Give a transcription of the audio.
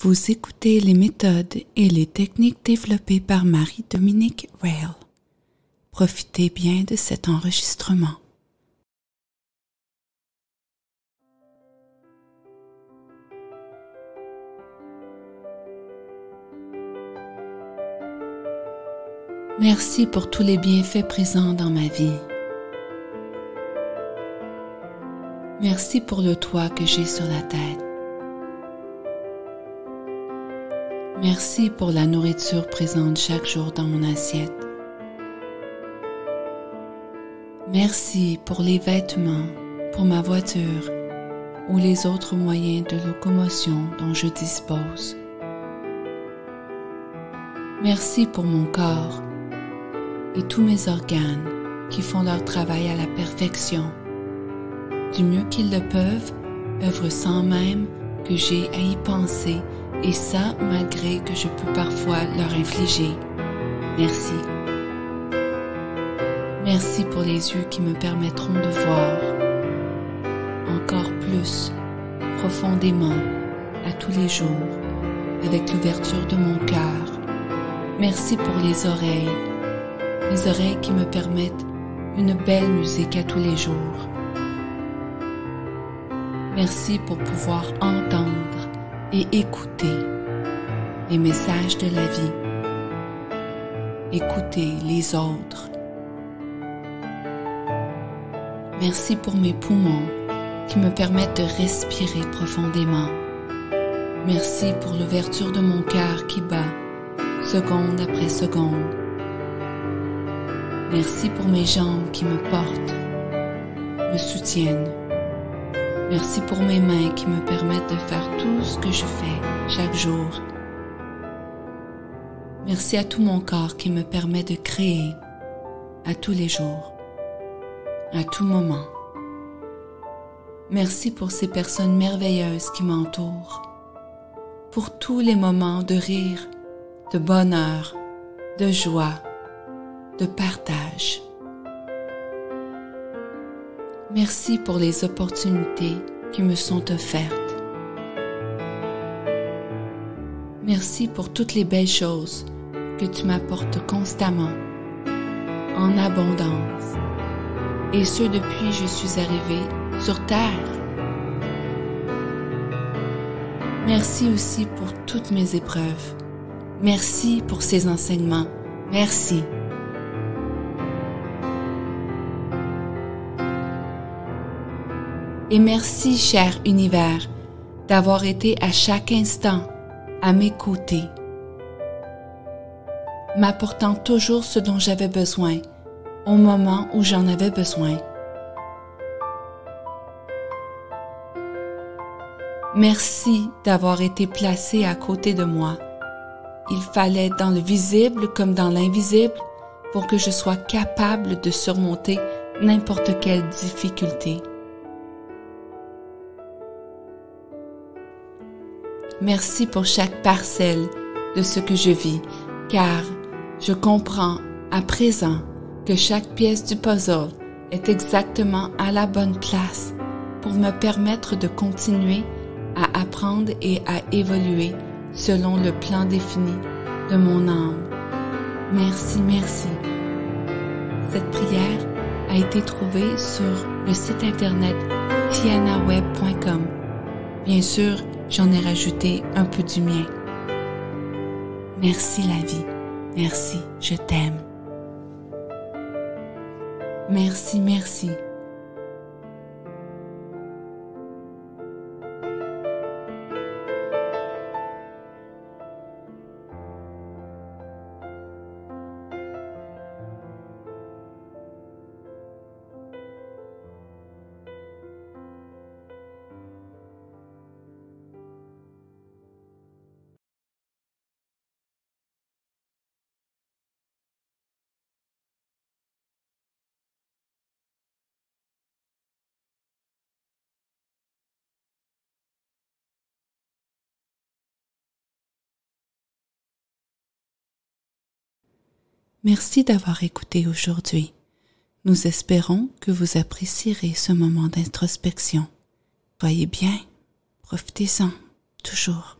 Vous écoutez les méthodes et les techniques développées par Marie-Dominique Rail. Profitez bien de cet enregistrement. Merci pour tous les bienfaits présents dans ma vie. Merci pour le toit que j'ai sur la tête. Merci pour la nourriture présente chaque jour dans mon assiette. Merci pour les vêtements, pour ma voiture ou les autres moyens de locomotion dont je dispose. Merci pour mon corps et tous mes organes qui font leur travail à la perfection, du mieux qu'ils le peuvent, œuvrent sans même que j'aie à y penser. Et ça, malgré que je peux parfois leur infliger. Merci. Merci pour les yeux qui me permettront de voir encore plus, profondément, à tous les jours, avec l'ouverture de mon cœur. Merci pour les oreilles qui me permettent une belle musique à tous les jours. Merci pour pouvoir entendre et écouter les messages de la vie, écouter les autres. Merci pour mes poumons qui me permettent de respirer profondément. Merci pour l'ouverture de mon cœur qui bat seconde après seconde. Merci pour mes jambes qui me portent, me soutiennent. Merci pour mes mains qui me permettent de faire tout ce que je fais chaque jour. Merci à tout mon corps qui me permet de créer à tous les jours, à tout moment. Merci pour ces personnes merveilleuses qui m'entourent, pour tous les moments de rire, de bonheur, de joie, de partage. Merci pour les opportunités qui me sont offertes. Merci pour toutes les belles choses que tu m'apportes constamment, en abondance, et ce depuis que je suis arrivée sur Terre. Merci aussi pour toutes mes épreuves. Merci pour ces enseignements. Merci. Et merci, cher univers, d'avoir été à chaque instant à mes côtés, m'apportant toujours ce dont j'avais besoin, au moment où j'en avais besoin. Merci d'avoir été placé à côté de moi. Il fallait dans le visible comme dans l'invisible pour que je sois capable de surmonter n'importe quelle difficulté. Merci pour chaque parcelle de ce que je vis, car je comprends à présent que chaque pièce du puzzle est exactement à la bonne place pour me permettre de continuer à apprendre et à évoluer selon le plan défini de mon âme. Merci, merci. Cette prière a été trouvée sur le site internet tianaweb.com. Bien sûr, j'en ai rajouté un peu du mien. Merci la vie. Merci, je t'aime. Merci, merci. Merci d'avoir écouté aujourd'hui. Nous espérons que vous apprécierez ce moment d'introspection. Soyez bien, profitez-en, toujours.